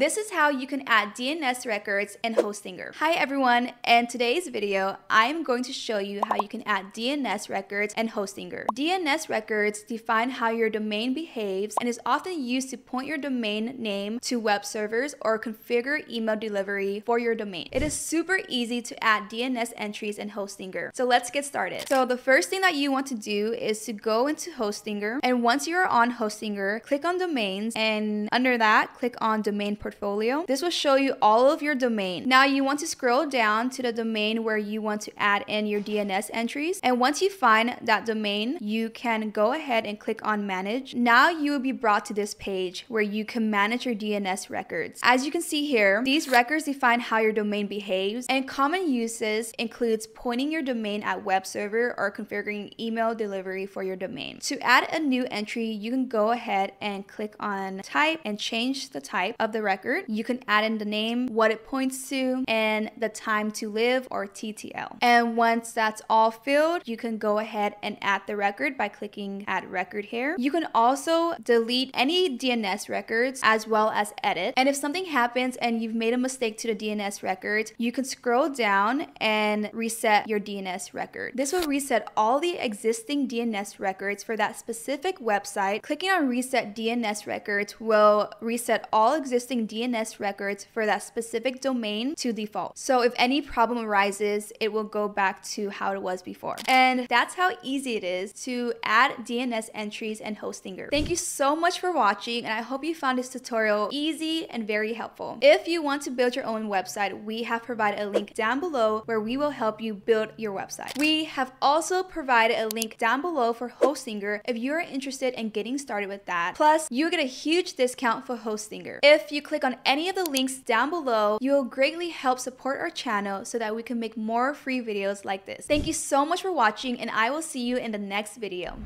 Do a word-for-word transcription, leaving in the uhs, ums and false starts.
this is how you can add D N S records in Hostinger. Hi everyone, in today's video, I'm going to show you how you can add D N S records in Hostinger. D N S records define how your domain behaves and is often used to point your domain name to web servers or configure email delivery for your domain. It is super easy to add D N S entries in Hostinger. So let's get started. So the first thing that you want to do is to go into Hostinger, and once you're on Hostinger, click on domains, and under that, click on domain portfolio. This will show you all of your domain. Now you want to scroll down to the domain where you want to add in your D N S entries, and once you find that domain, you can go ahead and click on manage. Now you will be brought to this page where you can manage your D N S records. As you can see here, these records define how your domain behaves, and common uses includes pointing your domain at web server or configuring email delivery for your domain. To add a new entry, you can go ahead and click on type and change the type of the record. You can add in the name, what it points to, and the time to live, or T T L. And once that's all filled, you can go ahead and add the record by clicking add record here. You can also delete any D N S records as well as edit. And if something happens and you've made a mistake to the D N S record, you can scroll down and reset your D N S record. This will reset all the existing D N S records for that specific website. Clicking on reset D N S records will reset all existing D N S records for that specific domain to default. So if any problem arises, it will go back to how it was before. And that's how easy it is to add D N S entries in Hostinger. Thank you so much for watching, and I hope you found this tutorial easy and very helpful. If you want to build your own website, we have provided a link down below where we will help you build your website. We have also provided a link down below for Hostinger if you're interested in getting started with that. Plus, you get a huge discount for Hostinger. If you click on any of the links down below, you will greatly help support our channel so that we can make more free videos like this. Thank you so much for watching, and I will see you in the next video.